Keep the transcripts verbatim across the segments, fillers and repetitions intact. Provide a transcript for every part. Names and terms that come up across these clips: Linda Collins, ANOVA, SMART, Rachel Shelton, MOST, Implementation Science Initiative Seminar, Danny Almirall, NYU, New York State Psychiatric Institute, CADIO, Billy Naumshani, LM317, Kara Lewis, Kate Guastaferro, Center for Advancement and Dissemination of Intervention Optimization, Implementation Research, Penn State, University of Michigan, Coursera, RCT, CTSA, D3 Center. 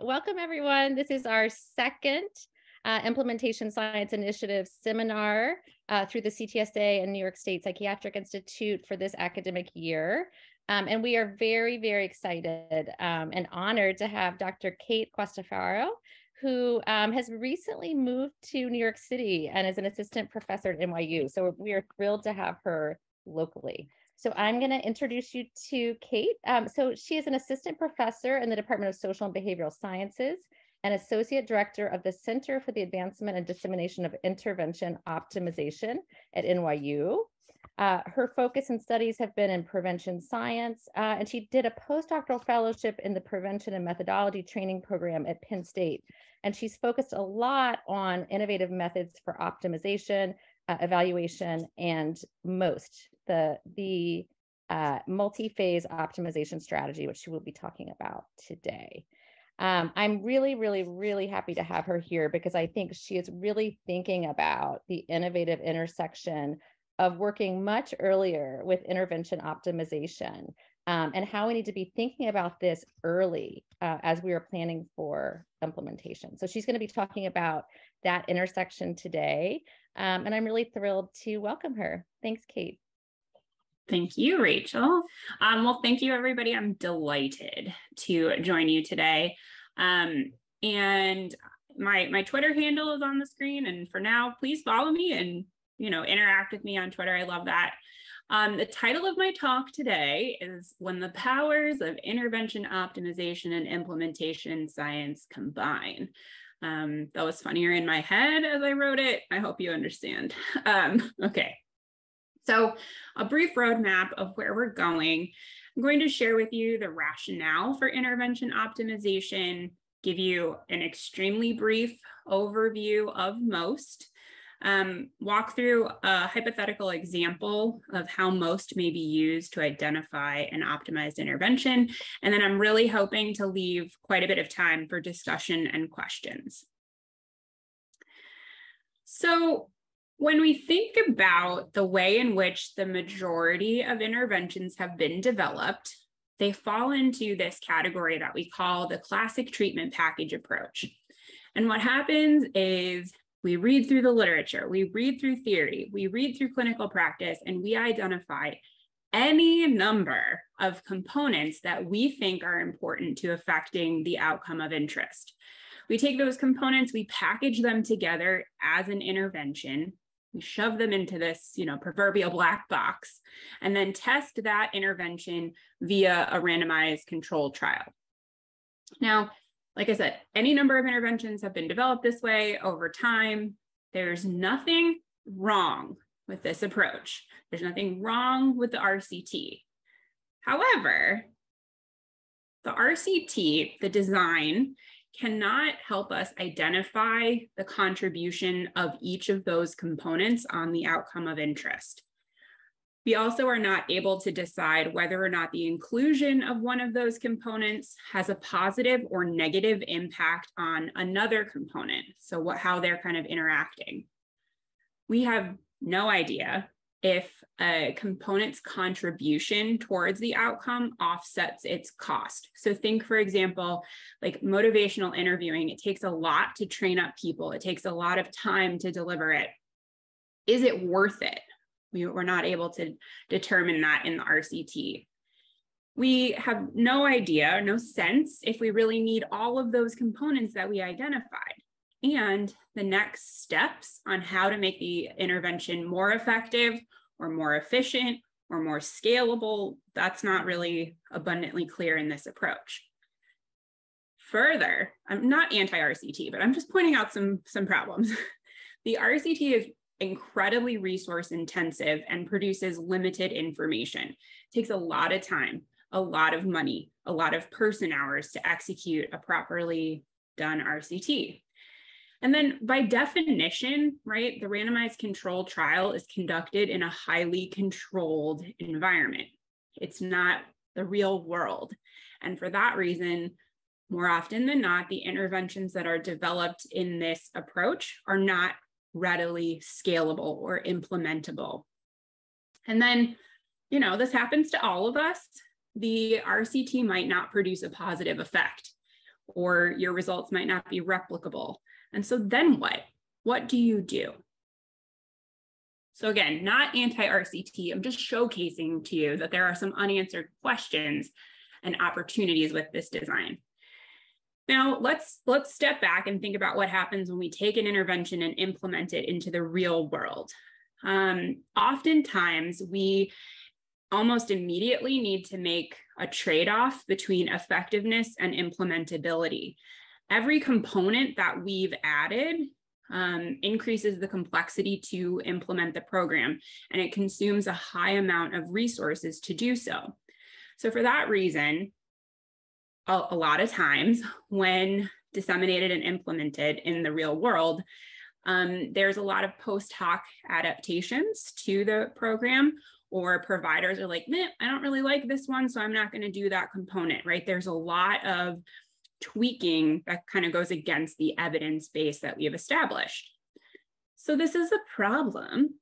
Welcome, everyone. This is our second uh, Implementation Science Initiative Seminar uh, through the C T S A and New York State Psychiatric Institute for this academic year. Um, and we are very, very excited um, and honored to have Doctor Kate Guastaferro, who um, has recently moved to New York City and is an assistant professor at N Y U. So we are thrilled to have her locally. So I'm going to introduce you to Kate. Um, so she is an assistant professor in the Department of Social and Behavioral Sciences and associate director of the Center for the Advancement and Dissemination of Intervention Optimization at N Y U. Uh, her focus and studies have been in prevention science, uh, and she did a postdoctoral fellowship in the Prevention and Methodology Training Program at Penn State. And she's focused a lot on innovative methods for optimization, uh, evaluation, and MOST, the, the uh, multi-phase optimization strategy, which she will be talking about today. Um, I'm really, really, really happy to have her here because I think she is really thinking about the innovative intersection of working much earlier with intervention optimization um, and how we need to be thinking about this early uh, as we are planning for implementation. So she's going to be talking about that intersection today, um, and I'm really thrilled to welcome her. Thanks, Kate. Thank you, Rachel. Um, well, thank you, everybody. I'm delighted to join you today. Um, and my, my Twitter handle is on the screen, and for now, please follow me and you know, interact with me on Twitter. I love that. Um, the title of my talk today is When the Powers of Intervention Optimization and Implementation Science Combine. Um, that was funnier in my head as I wrote it. I hope you understand. Um, okay. So a brief roadmap of where we're going. I'm going to share with you the rationale for intervention optimization, give you an extremely brief overview of MOST, um, walk through a hypothetical example of how MOST may be used to identify an optimized intervention, and then I'm really hoping to leave quite a bit of time for discussion and questions. So when we think about the way in which the majority of interventions have been developed, they fall into this category that we call the classic treatment package approach. And what happens is we read through the literature, we read through theory, we read through clinical practice, and we identify any number of components that we think are important to affecting the outcome of interest. We take those components, we package them together as an intervention. We shove them into this, you know, proverbial black box, and then test that intervention via a randomized controlled trial. Now, like I said, any number of interventions have been developed this way over time. There's nothing wrong with this approach. There's nothing wrong with the R C T. However, the R C T, the design, cannot help us identify the contribution of each of those components on the outcome of interest. We also are not able to decide whether or not the inclusion of one of those components has a positive or negative impact on another component, so what, how they're kind of interacting. We have no idea if a component's contribution towards the outcome offsets its cost. So think, for example, like motivational interviewing. It takes a lot to train up people. It takes a lot of time to deliver it. Is it worth it? We were not able to determine that in the R C T. We have no idea, no sense if we really need all of those components that we identified. And the next steps on how to make the intervention more effective or more efficient or more scalable, that's not really abundantly clear in this approach. Further, I'm not anti-R C T, but I'm just pointing out some, some problems. The R C T is incredibly resource intensive and produces limited information. It takes a lot of time, a lot of money, a lot of person hours to execute a properly done R C T. And then by definition, right, the randomized control trial is conducted in a highly controlled environment. It's not the real world. And for that reason, more often than not, the interventions that are developed in this approach are not readily scalable or implementable. And then, you know, this happens to all of us. The R C T might not produce a positive effect. or your results might not be replicable. And so then what? What do you do? So again, not anti-R C T, I'm just showcasing to you that there are some unanswered questions and opportunities with this design. Now let's, let's step back and think about what happens when we take an intervention and implement it into the real world. Um, oftentimes we almost immediately need to make a trade-off between effectiveness and implementability. Every component that we've added um, increases the complexity to implement the program, and it consumes a high amount of resources to do so. So for that reason, a, a lot of times when disseminated and implemented in the real world, um, there's a lot of post hoc adaptations to the program, or providers are like, meh, I don't really like this one, so I'm not going to do that component, right? There's a lot of tweaking that kind of goes against the evidence base that we have established. So this is a problem.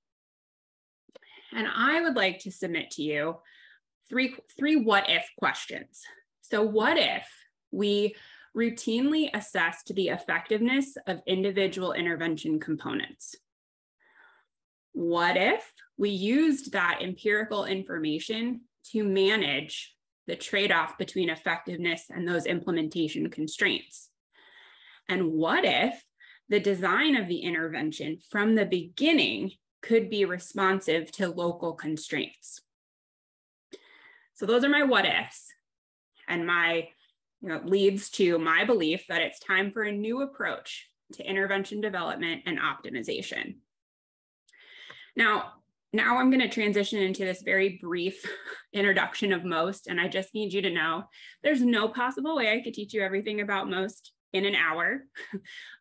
And I would like to submit to you three, three what-if questions. So what if we routinely assessed the effectiveness of individual intervention components? What if we used that empirical information to manage the trade-off between effectiveness and those implementation constraints? And what if the design of the intervention from the beginning could be responsive to local constraints? So those are my what ifs, and my, you know, leads to my belief that it's time for a new approach to intervention development and optimization. Now, Now I'm going to transition into this very brief introduction of MOST, and I just need you to know there's no possible way I could teach you everything about MOST in an hour.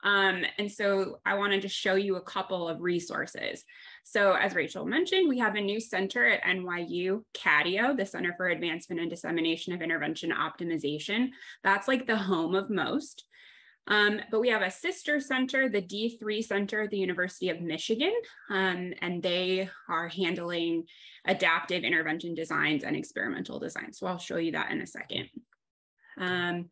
Um, and so I wanted to show you a couple of resources. So as Rachel mentioned, we have a new center at N Y U, CADIO, the Center for Advancement and Dissemination of Intervention Optimization. That's like the home of MOST. Um, but we have a sister center, the D three Center at the University of Michigan, um, and they are handling adaptive intervention designs and experimental design. So I'll show you that in a second. Um,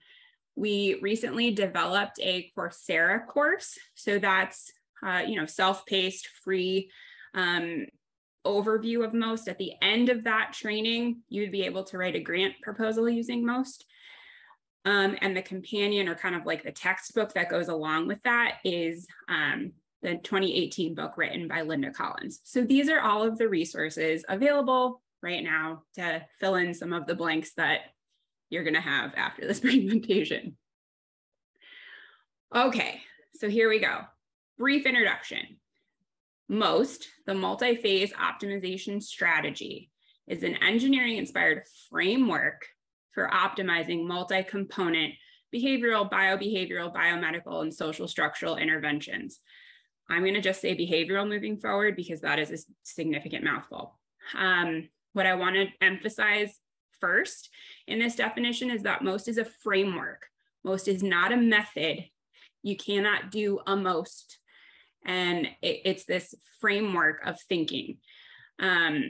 we recently developed a Coursera course. So that's, uh, you know, self-paced, free um, overview of MOST. At the end of that training, you'd be able to write a grant proposal using MOST. Um, and the companion, or kind of like the textbook that goes along with that, is um, the twenty eighteen book written by Linda Collins. So these are all of the resources available right now to fill in some of the blanks that you're going to have after this presentation. Okay, so here we go. Brief introduction. MOST, the multi-phase optimization strategy, is an engineering-inspired framework for optimizing multi-component behavioral, biobehavioral, biomedical, and social structural interventions. I'm going to just say behavioral moving forward because that is a significant mouthful. Um, what I want to emphasize first in this definition is that MOST is a framework. MOST is not a method. You cannot do a MOST. And it, it's this framework of thinking. Um,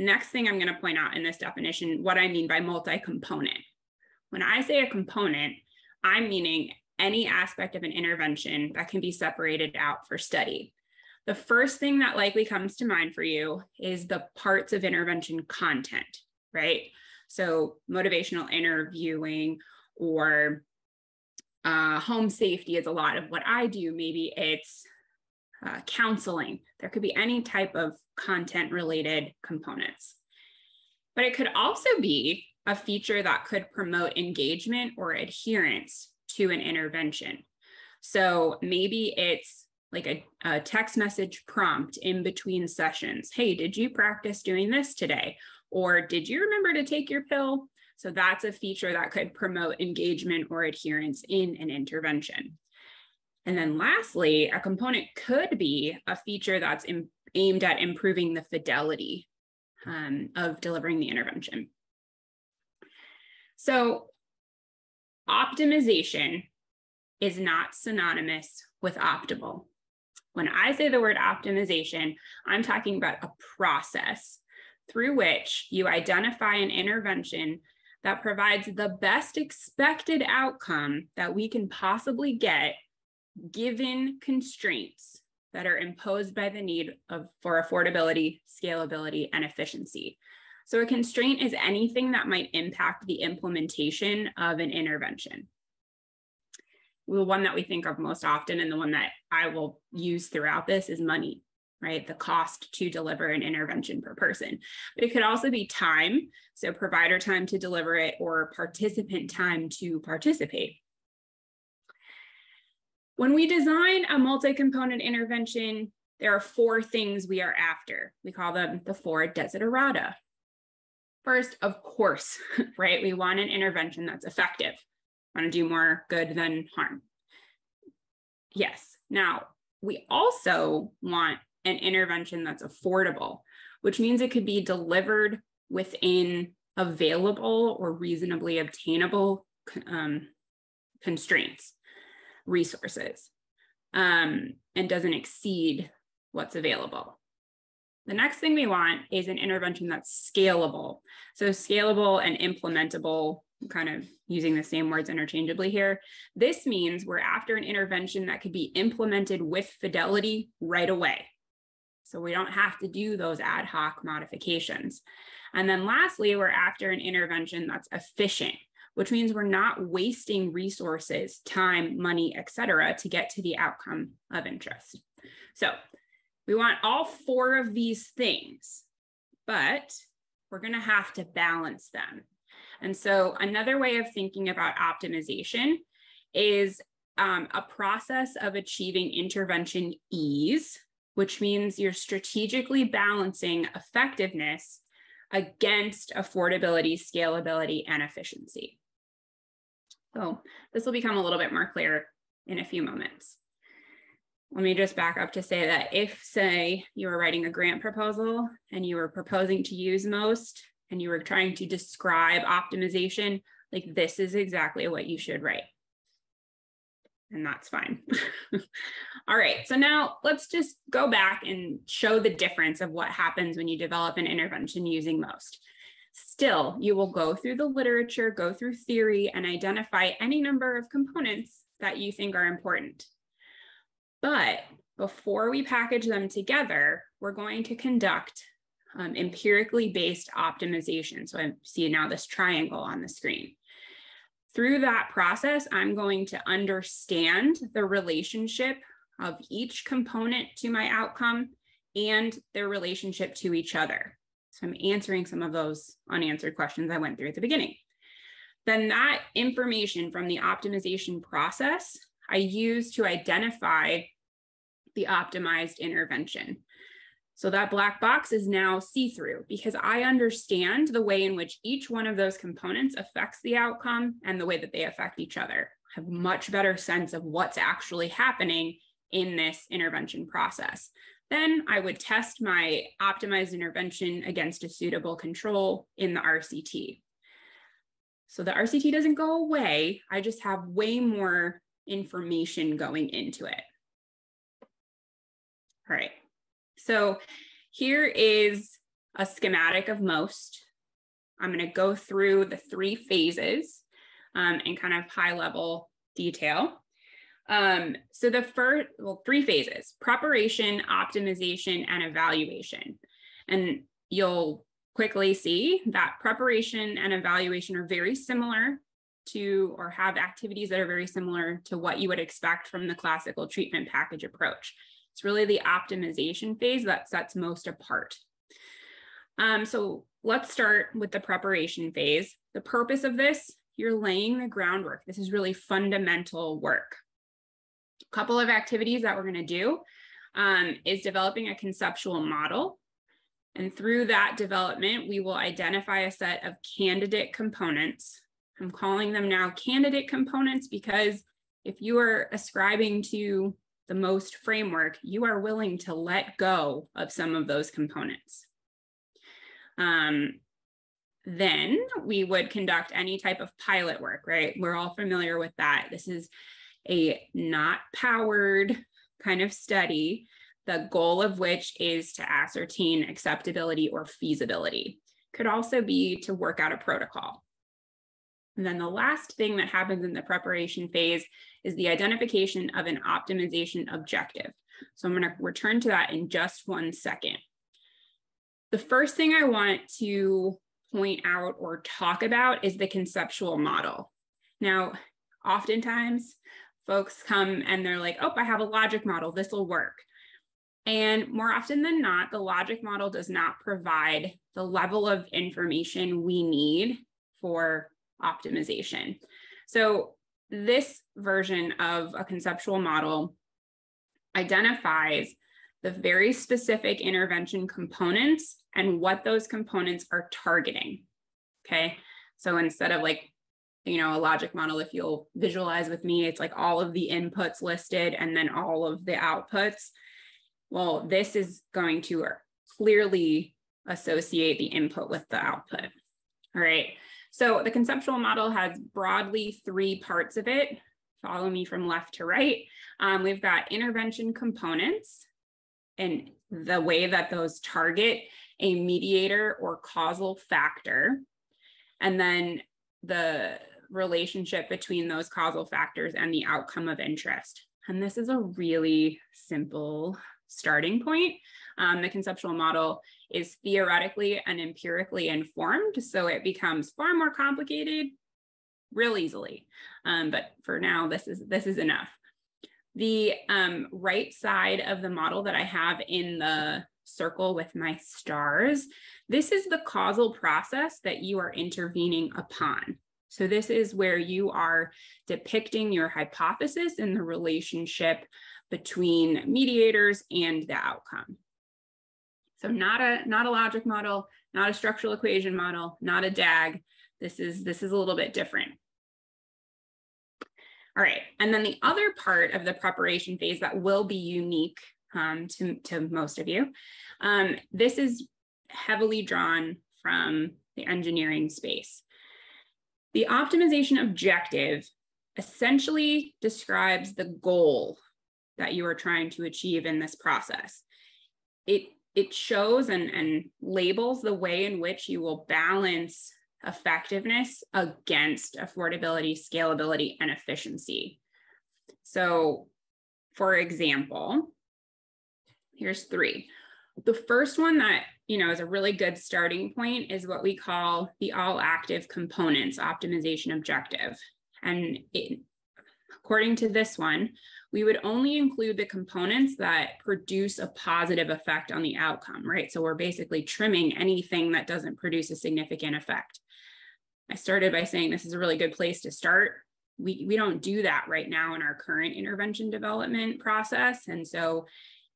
Next thing I'm going to point out in this definition, what I mean by multi-component. When I say a component, I'm meaning any aspect of an intervention that can be separated out for study. The first thing that likely comes to mind for you is the parts of intervention content, right? So motivational interviewing, or uh, home safety is a lot of what I do. Maybe it's Uh, counseling. There could be any type of content related components. But it could also be a feature that could promote engagement or adherence to an intervention. So maybe it's like a, a text message prompt in between sessions. Hey, did you practice doing this today? Or did you remember to take your pill? So that's a feature that could promote engagement or adherence in an intervention. And then lastly, a component could be a feature that's aimed at improving the fidelity um, of delivering the intervention. So optimization is not synonymous with optimal. When I say the word optimization, I'm talking about a process through which you identify an intervention that provides the best expected outcome that we can possibly get given constraints that are imposed by the need of, for affordability, scalability, and efficiency. So a constraint is anything that might impact the implementation of an intervention. The one that we think of most often and the one that I will use throughout this is money, right? The cost to deliver an intervention per person. But it could also be time, so provider time to deliver it or participant time to participate. When we design a multi-component intervention, there are four things we are after. We call them the four desiderata. First, of course, right? We want an intervention that's effective. We want to do more good than harm. Yes. Now, we also want an intervention that's affordable, which means it could be delivered within available or reasonably obtainable um, constraints. resources um, and doesn't exceed what's available. The next thing we want is an intervention that's scalable. So scalable and implementable, kind of using the same words interchangeably here. This means we're after an intervention that could be implemented with fidelity right away. So we don't have to do those ad hoc modifications. And then lastly, we're after an intervention that's efficient, which means we're not wasting resources, time, money, et cetera, to get to the outcome of interest. So we want all four of these things, but we're going to have to balance them. And so another way of thinking about optimization is um, a process of achieving intervention ease, which means you're strategically balancing effectiveness against affordability, scalability, and efficiency. So this will become a little bit more clear in a few moments. Let me just back up to say that if, say, you were writing a grant proposal and you were proposing to use MOST and you were trying to describe optimization, like this is exactly what you should write. And that's fine. All right, so now let's just go back and show the difference of what happens when you develop an intervention using MOST. Still, you will go through the literature, go through theory, and identify any number of components that you think are important. But before we package them together, we're going to conduct um, empirically based optimization. So I see now this triangle on the screen. Through that process, I'm going to understand the relationship of each component to my outcome and their relationship to each other. So I'm answering some of those unanswered questions I went through at the beginning. Then that information from the optimization process, I use to identify the optimized intervention. So that black box is now see-through because I understand the way in which each one of those components affects the outcome and the way that they affect each other. I have a much better sense of what's actually happening in this intervention process. Then I would test my optimized intervention against a suitable control in the R C T. So the R C T doesn't go away. I just have way more information going into it. All right. So here is a schematic of MOST. I'm going to go through the three phases um, in kind of high level detail. Um, so the first, well, three phases, preparation, optimization, and evaluation. And you'll quickly see that preparation and evaluation are very similar to, or have activities that are very similar to what you would expect from the classical treatment package approach. It's really the optimization phase that sets MOST apart. Um, so let's start with the preparation phase. The purpose of this, you're laying the groundwork. This is really fundamental work. Couple of activities that we're going to do um, is developing a conceptual model. And through that development, we will identify a set of candidate components. I'm calling them now candidate components because if you are ascribing to the MOST framework, you are willing to let go of some of those components. Um, then we would conduct any type of pilot work, right? We're all familiar with that. This is a not powered kind of study, the goal of which is to ascertain acceptability or feasibility. Could also be to work out a protocol. And then the last thing that happens in the preparation phase is the identification of an optimization objective. So I'm going to return to that in just one second. The first thing I want to point out or talk about is the conceptual model. Now, oftentimes folks come and they're like, oh, I have a logic model, this will work. And more often than not, the logic model does not provide the level of information we need for optimization. So this version of a conceptual model identifies the very specific intervention components and what those components are targeting, okay? So instead of like, you know, a logic model, if you'll visualize with me, it's like all of the inputs listed and then all of the outputs. Well, this is going to clearly associate the input with the output, all right? So the conceptual model has broadly three parts of it. Follow me from left to right. Um, we've got intervention components and the way that those target a mediator or causal factor, and then the relationship between those causal factors and the outcome of interest. And this is a really simple starting point. Um, the conceptual model is theoretically and empirically informed, so it becomes far more complicated real easily. Um, but for now, this is, this is enough. The um, right side of the model that I have in the circle with my stars, this is the causal process that you are intervening upon. So this is where you are depicting your hypothesis and the relationship between mediators and the outcome. So not a, not a logic model, not a structural equation model, not a D A G. This is, this is a little bit different. All right, and then the other part of the preparation phase that will be unique um, to, to most of you, um, this is heavily drawn from the engineering space. The optimization objective essentially describes the goal that you are trying to achieve in this process. It, it shows and, and labels the way in which you will balance effectiveness against affordability, scalability, and efficiency. So, for example, here's three. The first one that, you know, is a really good starting point is what we call the all active components optimization objective. And it, according to this one, we would only include the components that produce a positive effect on the outcome, right? So we're basically trimming anything that doesn't produce a significant effect. I started by saying this is a really good place to start. We, we don't do that right now in our current intervention development process. And so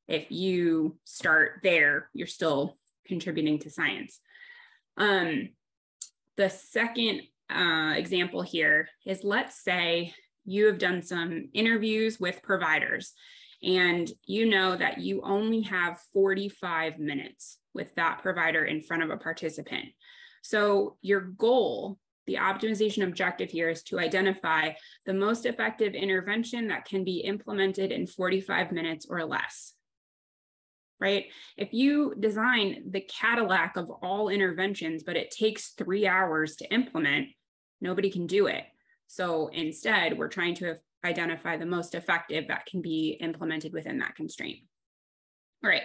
if you start there, you're still contributing to science. Um, the second uh, example here is, let's say you have done some interviews with providers and you know that you only have forty-five minutes with that provider in front of a participant. So your goal, the optimization objective here, is to identify the most effective intervention that can be implemented in forty-five minutes or less, right? If you design the Cadillac of all interventions, but it takes three hours to implement, nobody can do it. So instead, we're trying to identify the most effective that can be implemented within that constraint. All right,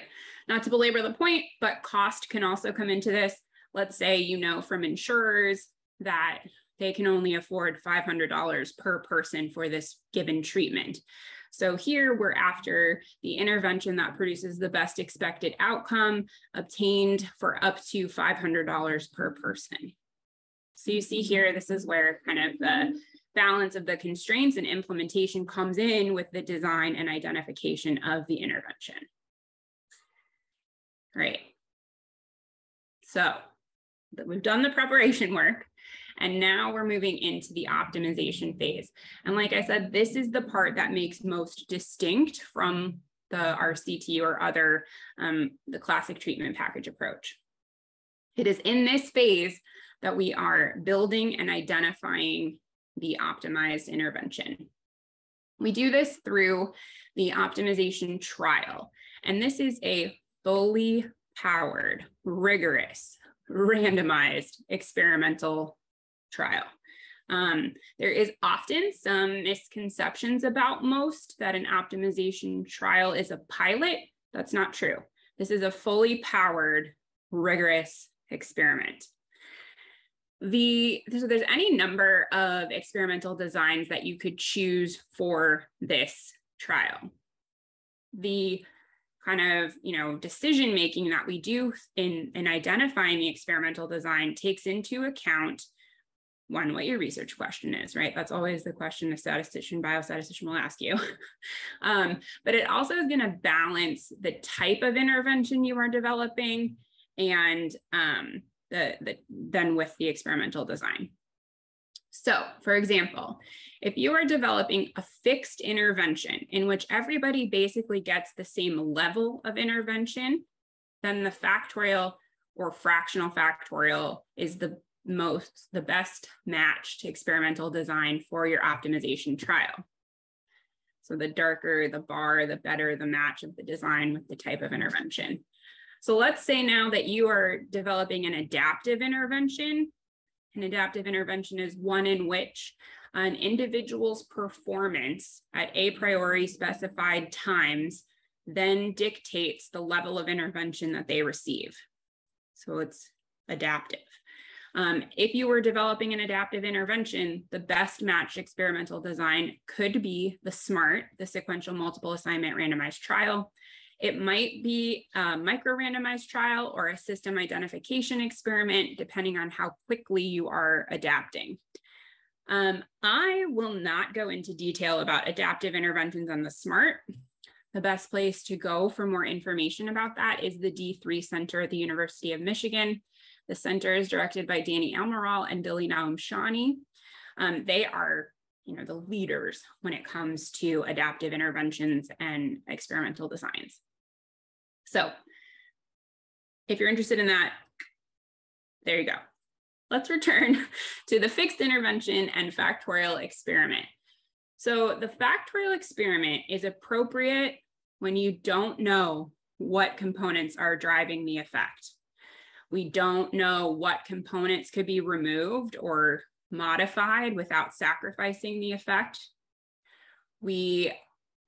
not to belabor the point, but cost can also come into this. Let's say you know from insurers that they can only afford five hundred dollars per person for this given treatment. So here we're after the intervention that produces the best expected outcome obtained for up to five hundred dollars per person. So you see here, this is where kind of the balance of the constraints and implementation comes in with the design and identification of the intervention. Great. So we've done the preparation work, and now we're moving into the optimization phase. And like I said, this is the part that makes most distinct from the R C T or other, um, the classic treatment package approach. It is in this phase that we are building and identifying the optimized intervention. We do this through the optimization trial. And this is a fully powered, rigorous, randomized experimental trial. Um, there is often some misconceptions about MOST that an optimization trial is a pilot. That's not true. This is a fully powered, rigorous experiment. The, so there's any number of experimental designs that you could choose for this trial. The kind of, you know, decision making that we do in, in identifying the experimental design takes into account, one, what your research question is, right? That's always the question a statistician, biostatistician will ask you. um, but it also is going to balance the type of intervention you are developing and um, the, the then with the experimental design. So, for example, if you are developing a fixed intervention in which everybody basically gets the same level of intervention, then the factorial or fractional factorial is the most, the best matched experimental design for your optimization trial. So the darker the bar, the better the match of the design with the type of intervention. So let's say now that you are developing an adaptive intervention. An adaptive intervention is one in which an individual's performance at a priori specified times then dictates the level of intervention that they receive. So it's adaptive. Um, if you were developing an adaptive intervention, the best matched experimental design could be the SMART, the sequential multiple assignment randomized trial. It might be a micro-randomized trial or a system identification experiment, depending on how quickly you are adapting. Um, I will not go into detail about adaptive interventions on the SMART. The best place to go for more information about that is the D three Center at the University of Michigan. The center is directed by Danny Almirall and Billy Naumshani. Um, they are you know, the leaders when it comes to adaptive interventions and experimental designs. So if you're interested in that, there you go. Let's return to the fixed intervention and factorial experiment. So the factorial experiment is appropriate when you don't know what components are driving the effect. We don't know what components could be removed or modified without sacrificing the effect. We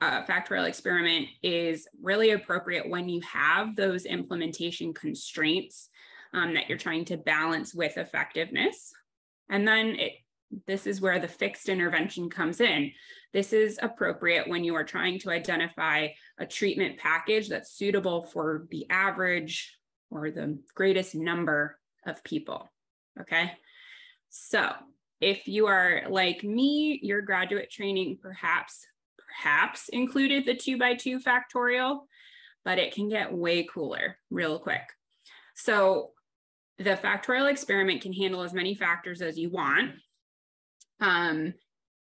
uh, factorial experiment is really appropriate when you have those implementation constraints um, that you're trying to balance with effectiveness. And then it, this is where the fixed intervention comes in. This is appropriate when you are trying to identify a treatment package that's suitable for the average or the greatest number of people, okay? So if you are like me, your graduate training perhaps, perhaps included the two by two factorial, but it can get way cooler real quick. So the factorial experiment can handle as many factors as you want. Um,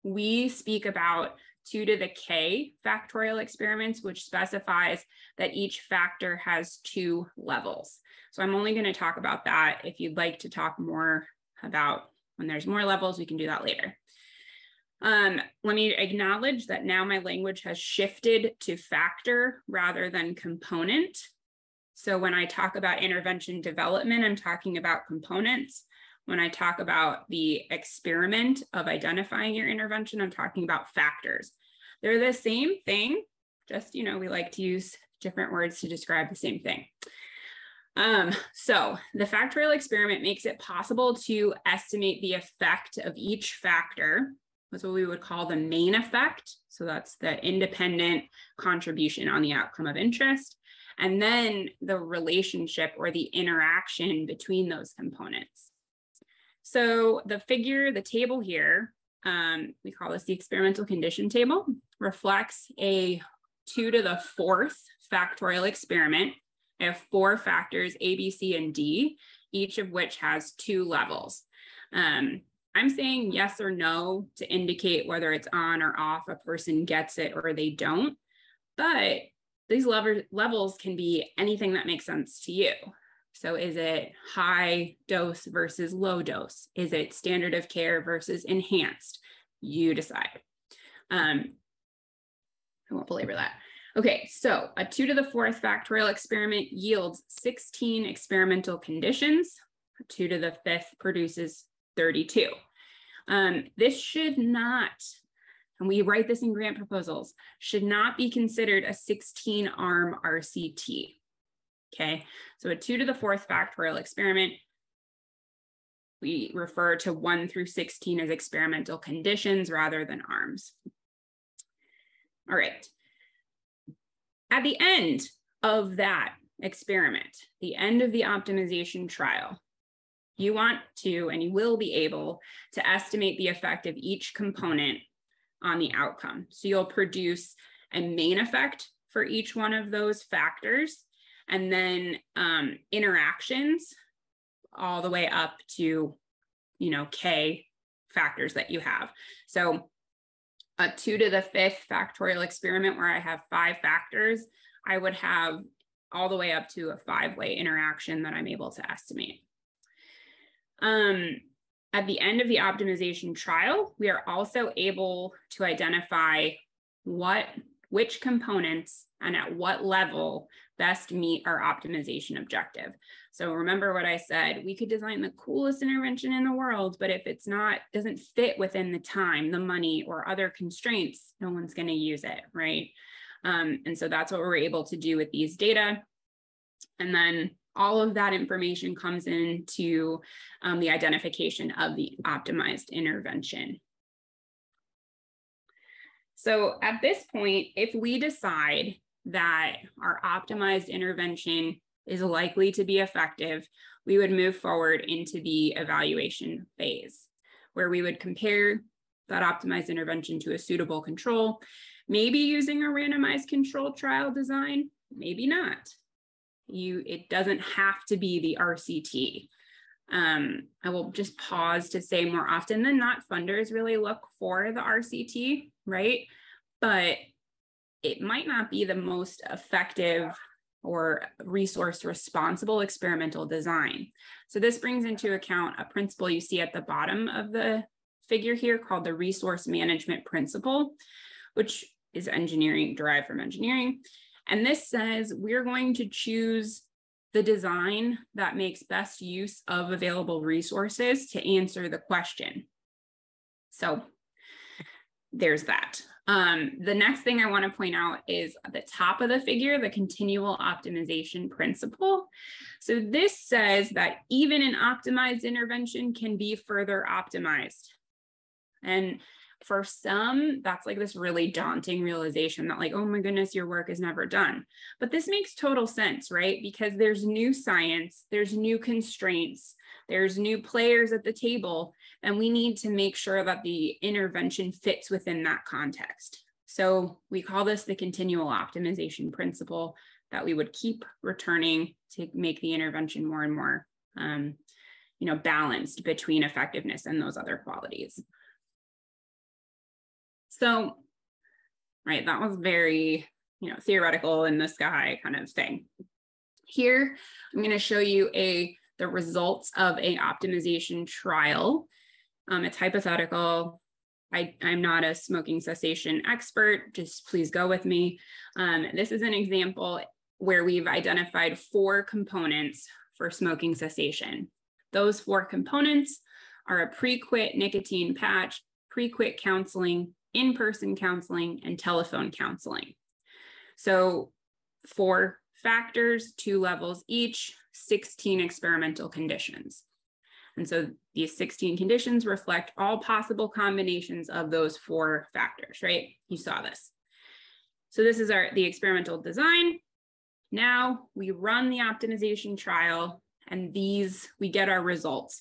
we speak about two to the K factorial experiments, which specifies that each factor has two levels. So I'm only going to talk about that. If you'd like to talk more about when there's more levels, we can do that later. Um, let me acknowledge that now my language has shifted to factor rather than component. So when I talk about intervention development, I'm talking about components. When I talk about the experiment of identifying your intervention, I'm talking about factors. They're the same thing, just, you know, we like to use different words to describe the same thing. Um, so the factorial experiment makes it possible to estimate the effect of each factor. That's what we would call the main effect. So that's the independent contribution on the outcome of interest. And then the relationship or the interaction between those components. So the figure, the table here, um, we call this the experimental condition table, reflects a two to the fourth factorial experiment. I have four factors, A, B, C, and D, each of which has two levels. Um, I'm saying yes or no to indicate whether it's on or off, a person gets it or they don't, but these levels can be anything that makes sense to you. So is it high dose versus low dose? Is it standard of care versus enhanced? You decide. Um, I won't belabor that. Okay, so a two to the fourth factorial experiment yields sixteen experimental conditions. A two to the fifth produces thirty-two. Um, this should not, and we write this in grant proposals, should not be considered a sixteen arm R C T. Okay, so a two to the fourth factorial experiment, we refer to one through sixteen as experimental conditions rather than arms. All right, at the end of that experiment, the end of the optimization trial, you want to, and you will be able to estimate the effect of each component on the outcome. So you'll produce a main effect for each one of those factors, and then um, interactions all the way up to, you know, K factors that you have. So a two to the fifth factorial experiment where I have five factors, I would have all the way up to a five-way interaction that I'm able to estimate. Um, at the end of the optimization trial, we are also able to identify what, which components and at what level best meet our optimization objective. So remember what I said, we could design the coolest intervention in the world, but if it's not, doesn't fit within the time, the money, or other constraints, no one's going to use it, right? Um, and so that's what we're able to do with these data. And then all of that information comes into um, the identification of the optimized intervention. So at this point, if we decide that our optimized intervention is likely to be effective, we would move forward into the evaluation phase, where we would compare that optimized intervention to a suitable control, maybe using a randomized control trial design, maybe not. You, it doesn't have to be the R C T. Um, I will just pause to say more often than not, funders really look for the R C T, right? But it might not be the most effective or resource responsible experimental design. So this brings into account a principle you see at the bottom of the figure here called the resource management principle, which is engineering, derived from engineering. And this says we're going to choose the design that makes best use of available resources to answer the question. So there's that. Um, the next thing I want to point out is at the top of the figure, the continual optimization principle. So this says that even an optimized intervention can be further optimized. And for some, that's like this really daunting realization that like, oh my goodness, your work is never done. But this makes total sense, right? Because there's new science, there's new constraints, there's new players at the table, and we need to make sure that the intervention fits within that context. So we call this the continual optimization principle, that we would keep returning to make the intervention more and more um, you know, balanced between effectiveness and those other qualities. So, right, that was very, you know, theoretical in the sky kind of thing. Here, I'm going to show you a the results of a optimization trial. Um, it's hypothetical. I, I'm not a smoking cessation expert. Just please go with me. Um, this is an example where we've identified four components for smoking cessation. Those four components are a pre-quit nicotine patch, pre-quit counseling, in-person counseling, and telephone counseling. So four factors, two levels each, sixteen experimental conditions. And so these sixteen conditions reflect all possible combinations of those four factors, right? You saw this. So this is our the experimental design. Now we run the optimization trial, and these, we get our results.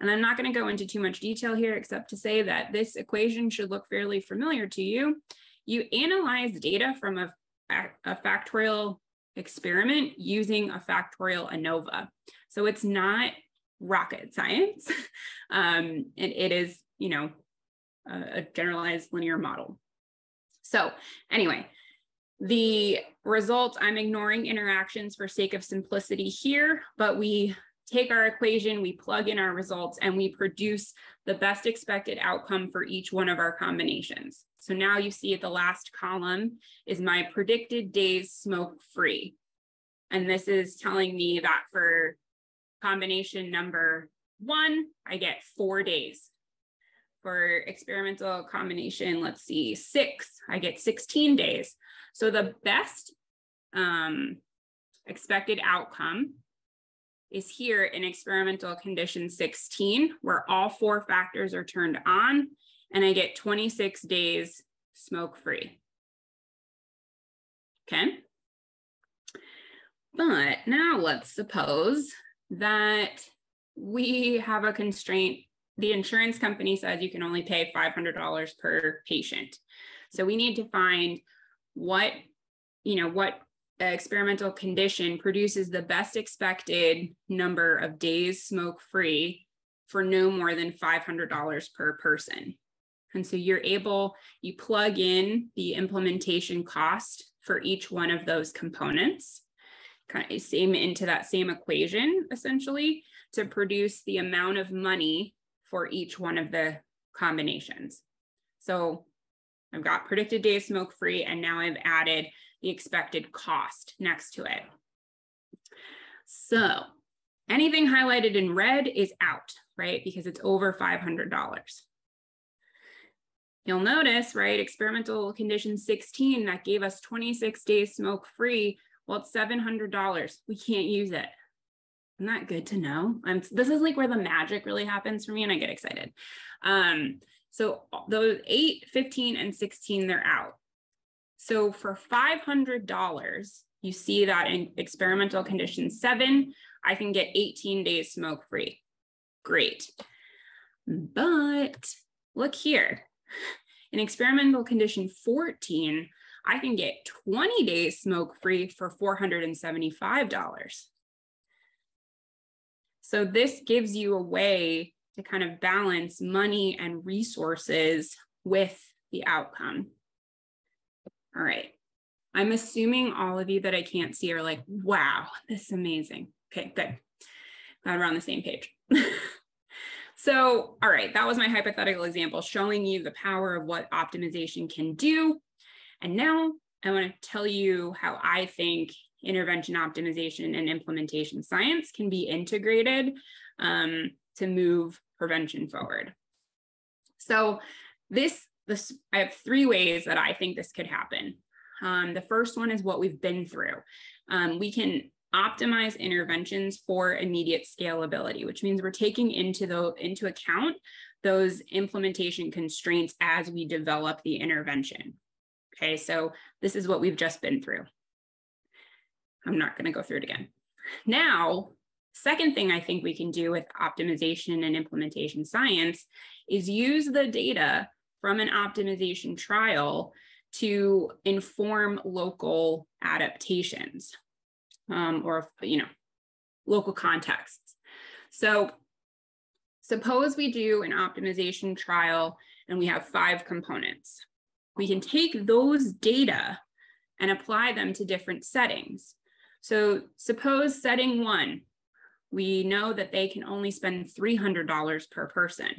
And I'm not going to go into too much detail here, except to say that this equation should look fairly familiar to you. You analyze data from a, a factorial experiment using a factorial ANOVA. So it's not rocket science. Um, and it is, you know, a, a generalized linear model. So anyway, the results, I'm ignoring interactions for sake of simplicity here, but we take our equation, we plug in our results, and we produce the best expected outcome for each one of our combinations. So now you see at the last column is my predicted days smoke-free. And this is telling me that for combination number one, I get four days. For experimental combination, let's see, six, I get sixteen days. So the best um, expected outcome is here in experimental condition sixteen, where all four factors are turned on, and I get twenty-six days smoke-free. Okay. But now let's suppose that we have a constraint. The insurance company says you can only pay five hundred dollars per patient. So we need to find what, you know, what experimental condition produces the best expected number of days smoke-free for no more than five hundred dollars per person. And so you're able, you plug in the implementation cost for each one of those components, kind of same into that same equation, essentially, to produce the amount of money for each one of the combinations. So I've got predicted days smoke-free, and now I've added the expected cost next to it. So anything highlighted in red is out, right? Because it's over five hundred dollars. You'll notice, right, experimental condition sixteen that gave us twenty-six days smoke-free, well, it's seven hundred dollars. We can't use it. Isn't that good to know? I'm, this is like where the magic really happens for me, and I get excited. Um, so those eight, fifteen, and sixteen, they're out. So for five hundred dollars, you see that in experimental condition seven, I can get eighteen days smoke-free. Great. But look here. In experimental condition fourteen, I can get twenty days smoke-free for four hundred seventy-five dollars. So this gives you a way to kind of balance money and resources with the outcome. All right. I'm assuming all of you that I can't see are like, wow, this is amazing. Okay, good. Glad we're on the same page. So, all right, that was my hypothetical example showing you the power of what optimization can do. And now I want to tell you how I think intervention optimization and implementation science can be integrated um, to move prevention forward. So this, this, I have three ways that I think this could happen. Um, the first one is what we've been through. Um, we can optimize interventions for immediate scalability, which means we're taking into, the, into account those implementation constraints as we develop the intervention. Okay, so this is what we've just been through. I'm not going to go through it again. Now, second thing I think we can do with optimization and implementation science is use the data from an optimization trial to inform local adaptations um, or, you know, local contexts. So suppose we do an optimization trial and we have five components. We can take those data and apply them to different settings. So suppose setting one, we know that they can only spend three hundred dollars per person.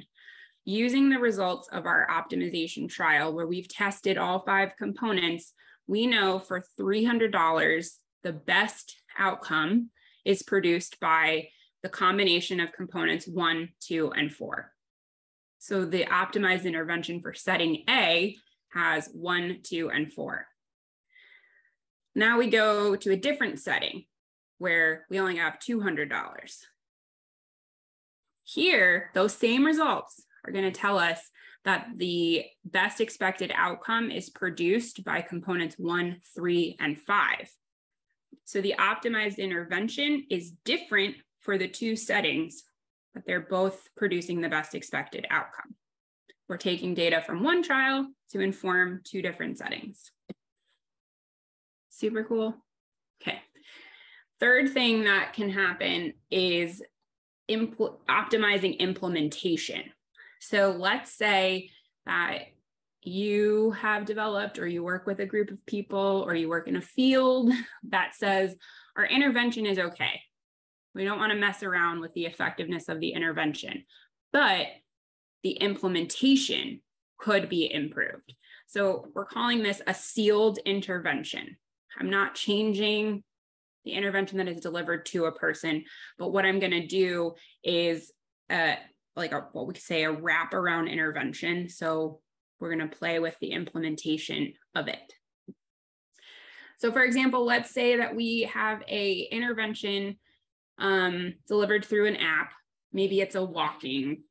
Using the results of our optimization trial where we've tested all five components, we know for three hundred dollars, the best outcome is produced by the combination of components one, two, and four. So the optimized intervention for setting A has one, two, and four. Now we go to a different setting where we only have two hundred dollars. Here, those same results are going to tell us that the best expected outcome is produced by components one, three, and five. So the optimized intervention is different for the two settings, but they're both producing the best expected outcome. We're taking data from one trial to inform two different settings. Super cool. Okay. Third thing that can happen is impl- optimizing implementation. So let's say that you have developed or you work with a group of people or you work in a field that says our intervention is okay. We don't want to mess around with the effectiveness of the intervention, but the implementation could be improved. So we're calling this a sealed intervention. I'm not changing the intervention that is delivered to a person, but what I'm going to do is uh, like a, what we could say, a wraparound intervention. So we're going to play with the implementation of it. So for example, let's say that we have a intervention um, delivered through an app. Maybe it's a walking,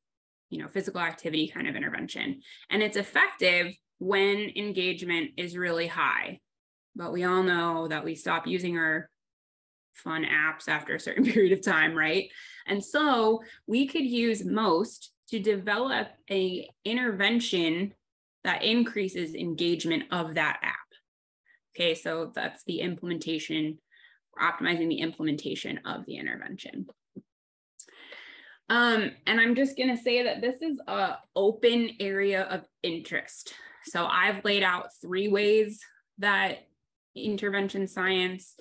you know, physical activity kind of intervention, and it's effective when engagement is really high. But we all know that we stop using our fun apps after a certain period of time, right? And so we could use MOST to develop an intervention that increases engagement of that app. Okay, so that's the implementation, optimizing the implementation of the intervention. Um, and I'm just gonna say that this is an open area of interest. So I've laid out three ways that intervention science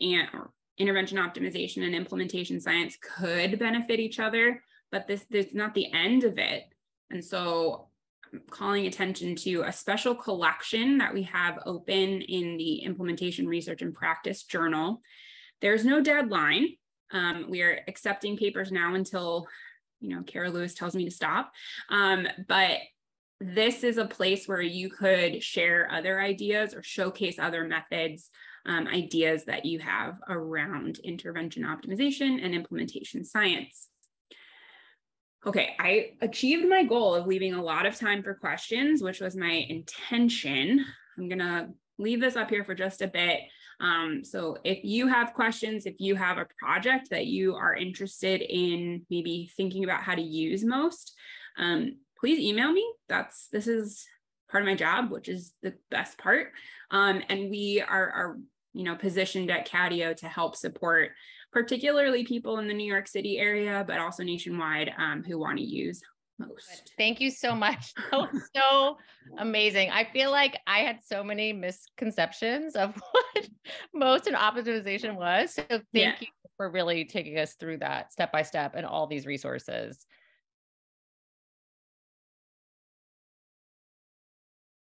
and or intervention optimization and implementation science could benefit each other, but this, this is not the end of it. And so I'm calling attention to a special collection that we have open in the Implementation Research and Practice Journal. There's no deadline. Um, we are accepting papers now until, you know, Kara Lewis tells me to stop. Um, but this is a place where you could share other ideas or showcase other methods, um, ideas that you have around intervention optimization and implementation science. Okay, I achieved my goal of leaving a lot of time for questions, which was my intention. I'm gonna leave this up here for just a bit. Um, so if you have questions, if you have a project that you are interested in maybe thinking about how to use MOST, um, please email me. That's, this is part of my job, which is the best part. Um, and we are, are you know, positioned at CADIO to help support particularly people in the New York City area, but also nationwide, um, who want to use MOST. Thank you so much. That was so amazing. I feel like I had so many misconceptions of what MOST and optimization was. So thank yeah. you for really taking us through that step by step and all these resources.